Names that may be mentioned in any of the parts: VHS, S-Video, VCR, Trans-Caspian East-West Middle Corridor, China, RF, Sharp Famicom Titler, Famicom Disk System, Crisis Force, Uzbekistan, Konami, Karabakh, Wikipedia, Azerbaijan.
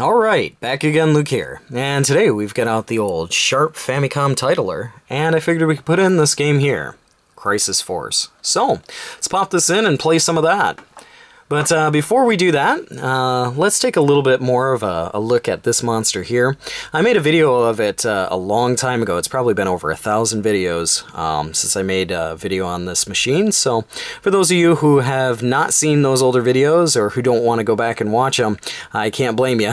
Alright, back again, Luke here, and today we've got out the old Sharp Famicom Titler, and I figured we could put in this game here, Crisis Force. So, let's pop this in and play some of that. But before we do that, let's take a little bit more of a look at this monster here. I made a video of it a long time ago. It's probably been over 1,000 videos since I made a video on this machine. So for those of you who have not seen those older videos or who don't want to go back and watch them, I can't blame you.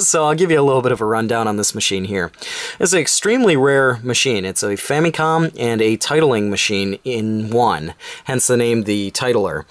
So I'll give you a little bit of a rundown on this machine here. It's an extremely rare machine. It's a Famicom and a titling machine in one, hence the name the Titler.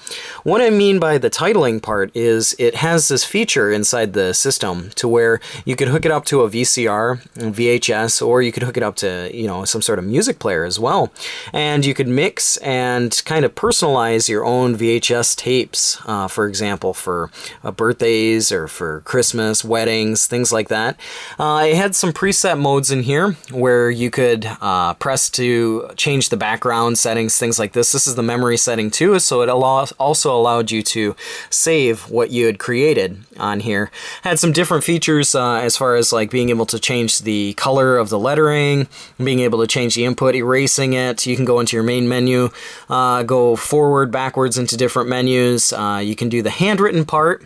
What I mean by the titling part is it has this feature inside the system to where you could hook it up to a VCR, VHS, or you could hook it up to, you know, some sort of music player as well, and you could mix and kind of personalize your own VHS tapes, for example, for birthdays or for Christmas, weddings, things like that. It had some preset modes in here where you could press to change the background settings, things like this. This is the memory setting too, so it also allowed you to save what you had created on here. Had some different features as far as like being able to change the color of the lettering, being able to change the input, erasing it. You can go into your main menu, go forward, backwards into different menus. You can do the handwritten part,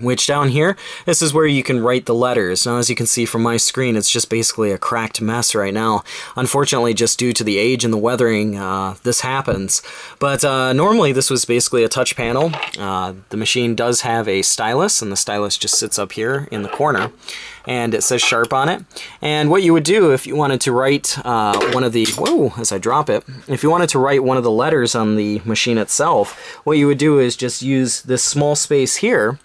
which down here, this is where you can write the letters. Now, as you can see from my screen, it's just basically a cracked mess right now. Unfortunately, just due to the age and the weathering, this happens. But normally, this was basically a touch panel. The machine does have a stylus, and the stylus just sits up here in the corner, and it says Sharp on it. And what you would do if you wanted to write one of the, whoa, as I drop it, if you wanted to write one of the letters on the machine itself, what you would do is just use this small space here,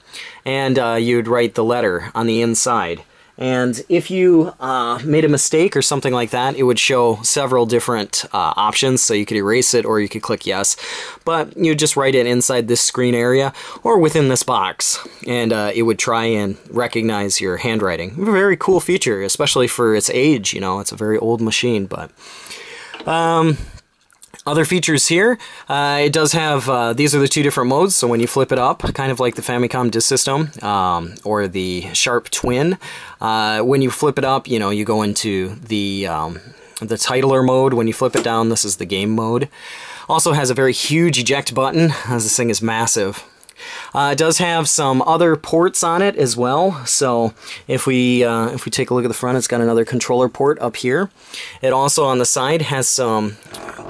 and you'd write the letter on the inside. And if you made a mistake or something like that, it would show several different options, so you could erase it or you could click yes. But you just write it inside this screen area or within this box, and it would try and recognize your handwriting. A very cool feature, especially for its age. You know, it's a very old machine, but... Other features here, it does have, these are the two different modes, so when you flip it up, kind of like the Famicom Disk System or the Sharp Twin, when you flip it up, you know, you go into the Titler mode. When you flip it down, this is the game mode. Also has a very huge eject button, as this thing is massive. It does have some other ports on it as well, so if we take a look at the front, it's got another controller port up here. It also on the side has some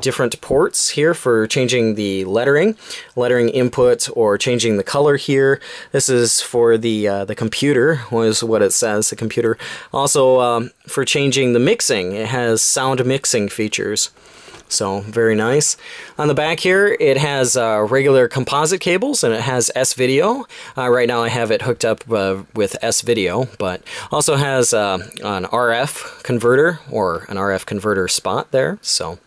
different ports here for changing the lettering input or changing the color here. This is for the computer, was what it says, the computer. Also for changing the mixing, it has sound mixing features. So very nice. On the back here, it has regular composite cables, and it has S-Video. Right now I have it hooked up with S-Video, but also has an RF converter or an RF converter spot there. So,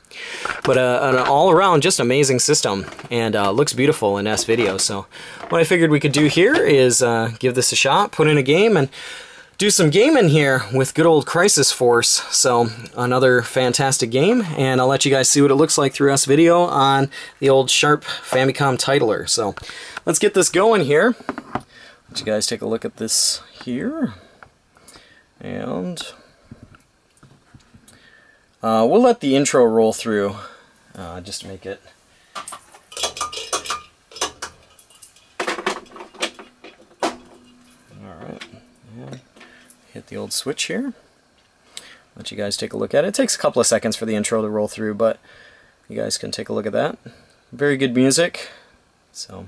but an all-around just amazing system, and looks beautiful in S-Video. So what I figured we could do here is give this a shot, put in a game, and do some gaming here with good old Crisis Force. So another fantastic game, and I'll let you guys see what it looks like through S-Video on the old Sharp Famicom Titler. So let's get this going here. Let you guys take a look at this here, and we'll let the intro roll through just to make it. Hit the old switch here, let you guys take a look at it. It takes a couple of seconds for the intro to roll through, but you guys can take a look at that. Very good music. So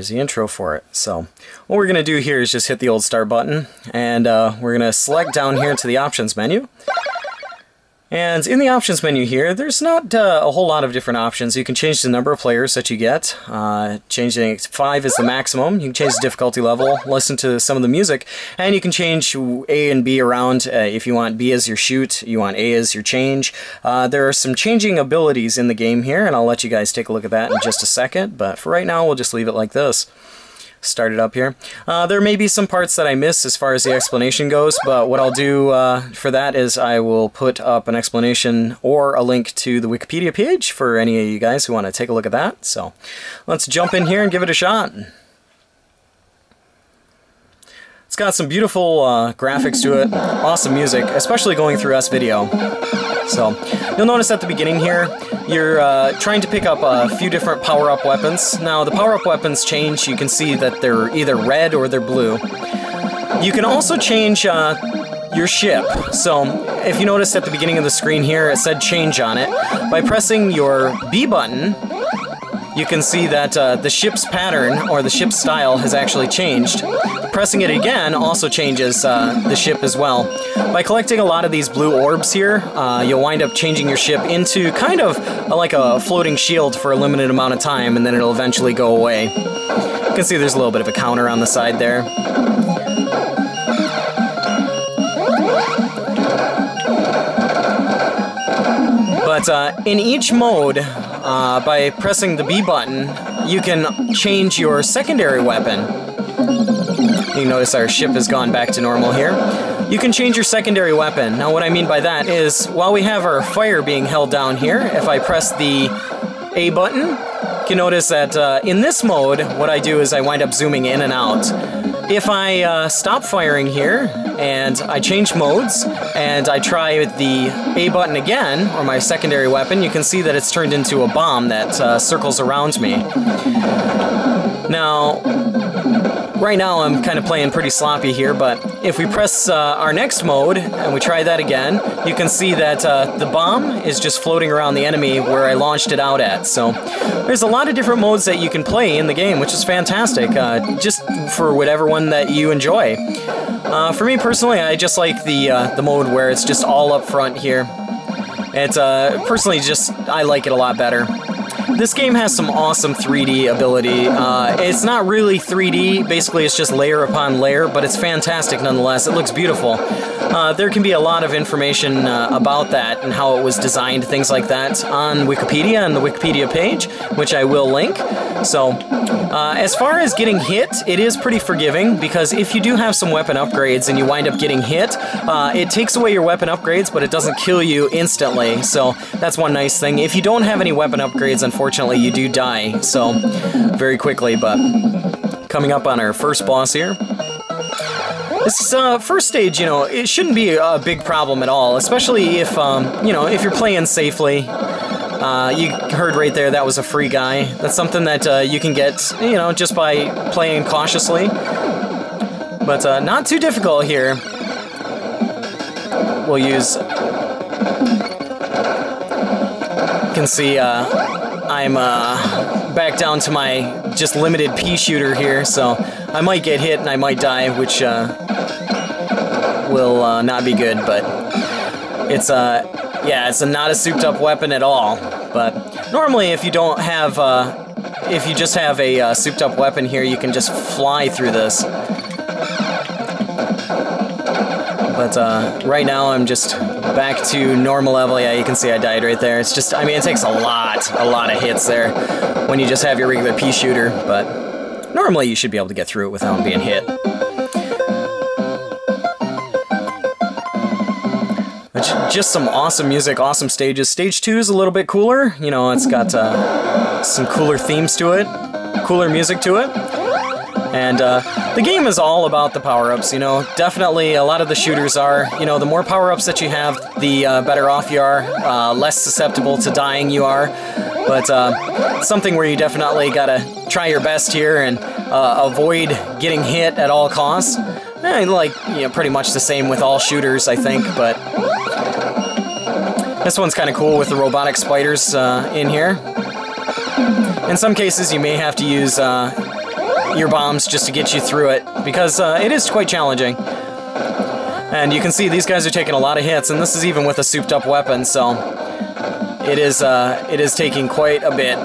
There's the intro for it. So what we're going to do here is just hit the old start button, and we're going to select down here to the options menu. And in the options menu here, there's not a whole lot of different options. You can change the number of players that you get. Changing 5 is the maximum. You can change the difficulty level, listen to some of the music, and you can change A and B around. If you want B as your shoot, you want A as your change. There are some changing abilities in the game here, and I'll let you guys take a look at that in just a second. But for right now, we'll just leave it like this. Start it up here. There may be some parts that I miss as far as the explanation goes, but what I'll do for that is I will put up an explanation or a link to the Wikipedia page for any of you guys who want to take a look at that. So let's jump in here and give it a shot. It's got some beautiful graphics to it, awesome music, especially going through S-Video. So you'll notice at the beginning here, you're trying to pick up a few different power-up weapons. Now the power-up weapons change. You can see that they're either red or they're blue. You can also change your ship. So if you notice at the beginning of the screen here, it said change on it. By pressing your B button, you can see that the ship's pattern or the ship's style has actually changed. Pressing it again also changes the ship as well. By collecting a lot of these blue orbs here, you'll wind up changing your ship into kind of like a floating shield for a limited amount of time, and then it'll eventually go away. You can see there's a little bit of a counter on the side there. But in each mode, by pressing the B button, you can change your secondary weapon. You notice our ship has gone back to normal here. You can change your secondary weapon. Now what I mean by that is, while we have our fire being held down here, if I press the A button, you can notice that in this mode, what I do is I wind up zooming in and out. If I stop firing here, and I change modes, and I try the A button again, or my secondary weapon, you can see that it's turned into a bomb that circles around me. Now, right now I'm kind of playing pretty sloppy here, but if we press our next mode and we try that again, you can see that the bomb is just floating around the enemy where I launched it out at. So there's a lot of different modes that you can play in the game, which is fantastic, just for whatever one that you enjoy. For me personally, I just like the mode where it's just all up front here. It's personally just, I like it a lot better. This game has some awesome 3D ability. It's not really 3D, basically it's just layer upon layer, but it's fantastic nonetheless. It looks beautiful. There can be a lot of information about that and how it was designed, things like that, on Wikipedia and the Wikipedia page, which I will link. So, as far as getting hit, it is pretty forgiving, because if you do have some weapon upgrades and you wind up getting hit, it takes away your weapon upgrades, but it doesn't kill you instantly. So that's one nice thing. If you don't have any weapon upgrades, unfortunately, you do die, so very quickly. But coming up on our first boss here. This first stage, you know, it shouldn't be a big problem at all, especially if, you know, if you're playing safely. You heard right there, that was a free guy. That's something that you can get, you know, just by playing cautiously. But not too difficult here. We'll use... You can see I'm back down to my just limited pea shooter here, so I might get hit and I might die, which will not be good, but it's yeah, it's not a souped up weapon at all. But normally if you don't have if you just have a souped up weapon here, you can just fly through this. But right now I'm just back to normal level. Yeah, you can see I died right there. It's just, I mean, it takes a lot of hits there when you just have your regular pea shooter, but normally you should be able to get through it without being hit. Just some awesome music, awesome stages. Stage 2 is a little bit cooler. You know, it's got some cooler themes to it, cooler music to it. And the game is all about the power-ups, you know. Definitely a lot of the shooters are, you know, the more power-ups that you have, the better off you are, less susceptible to dying you are. But something where you definitely gotta try your best here and avoid getting hit at all costs. And like, you know, pretty much the same with all shooters, I think, but this one's kind of cool with the robotic spiders in here. In some cases, you may have to use your bombs just to get you through it, because it is quite challenging. And you can see these guys are taking a lot of hits, and this is even with a souped up weapon, so it is taking quite a bit.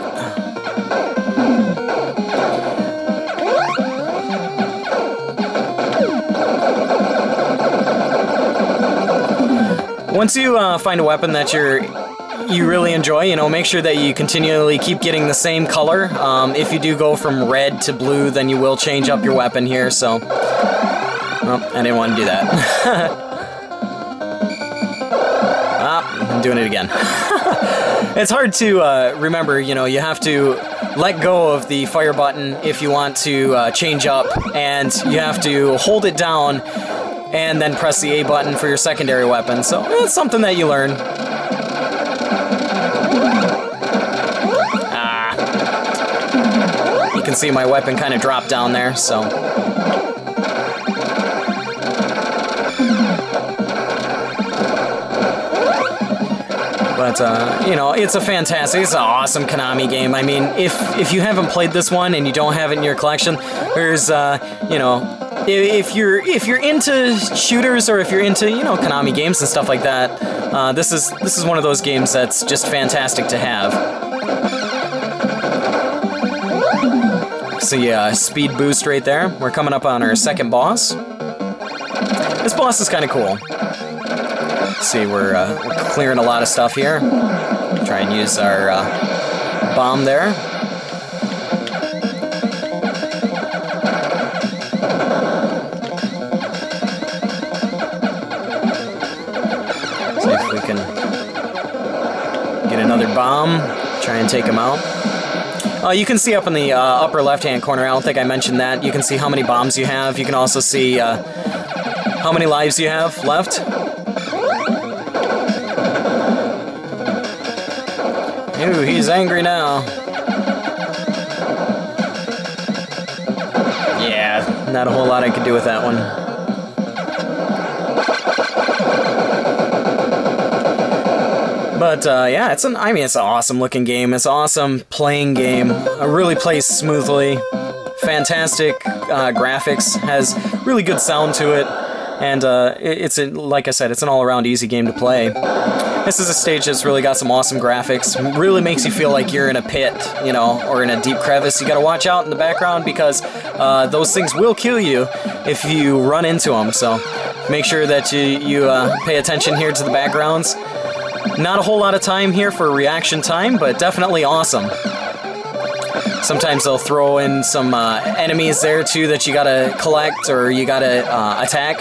Once you find a weapon that you really enjoy, you know, make sure that you continually keep getting the same color. If you do go from red to blue, then you will change up your weapon here, so... Oh, I didn't want to do that. Ah, I'm doing it again. It's hard to remember, you know, you have to let go of the fire button if you want to change up, and you have to hold it down and then press the A button for your secondary weapon, so it's something that you learn. Ah. You can see my weapon kind of dropped down there, so... But, you know, it's an awesome Konami game. I mean, if you haven't played this one and you don't have it in your collection, there's, you know... If you're into shooters, or if you're into, you know, Konami games and stuff like that, this is one of those games that's just fantastic to have. So yeah, speed boost right there. We're coming up on our second boss. This boss is kind of cool. Let's see, we're clearing a lot of stuff here. Try and use our bomb there. Bomb, try and take him out. You can see up in the upper left-hand corner, I don't think I mentioned that, you can see how many bombs you have. You can also see how many lives you have left. Ooh, he's angry now. Yeah, not a whole lot I could do with that one. But yeah, it's an awesome looking game. It's an awesome playing game. It really plays smoothly. Fantastic graphics. Has really good sound to it. And like I said, it's an all-around easy game to play. This is a stage that's really got some awesome graphics. Really makes you feel like you're in a pit, you know, or in a deep crevice. You gotta watch out in the background, because those things will kill you if you run into them. So make sure that you pay attention here to the backgrounds. Not a whole lot of time here for reaction time, but definitely awesome. Sometimes they'll throw in some enemies there too that you gotta collect, or you gotta attack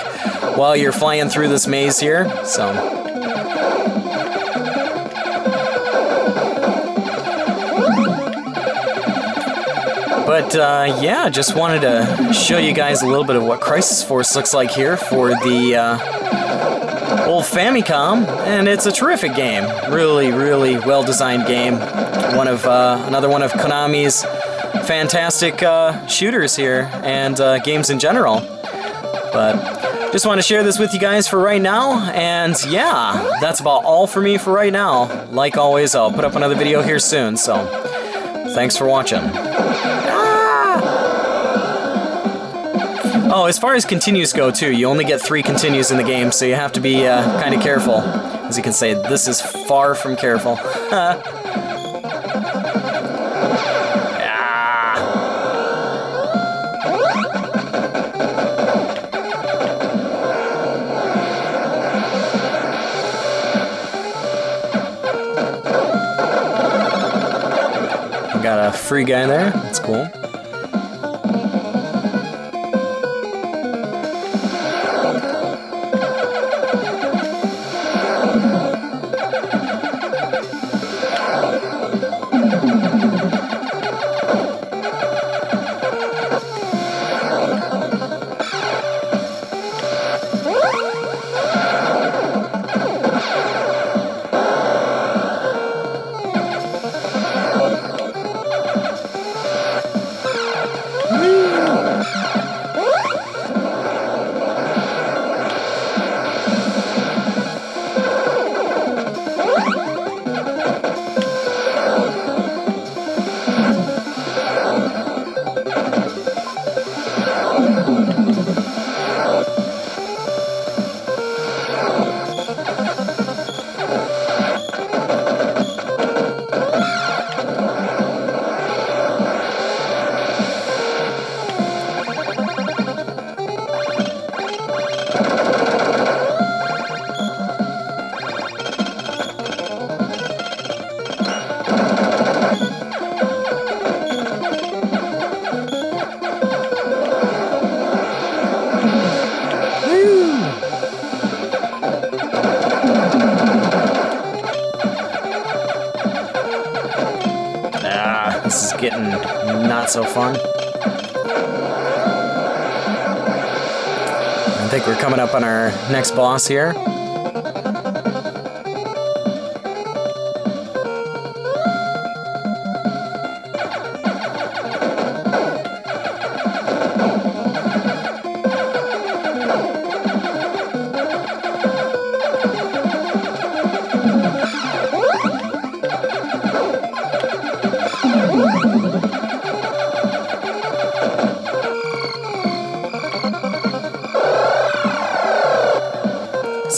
while you're flying through this maze here, so. But yeah, just wanted to show you guys a little bit of what Crisis Force looks like here for the old Famicom, and it's a terrific game. Really, really well-designed game. One of another one of Konami's fantastic shooters here, and games in general. But just want to share this with you guys for right now, and yeah, that's about all for me for right now. Like always, I'll put up another video here soon. So, thanks for watching. Oh, as far as continues go, too, you only get 3 continues in the game, so you have to be kind of careful. As you can say, this is far from careful. Ah. Got a free guy there, that's cool. getting not so fun. I think we're coming up on our next boss here.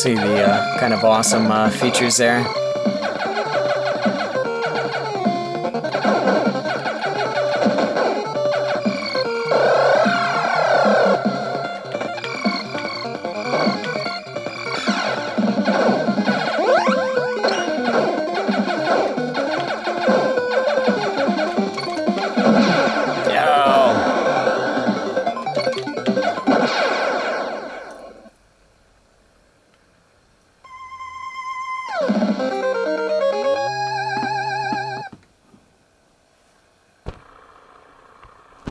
See the kind of awesome features there.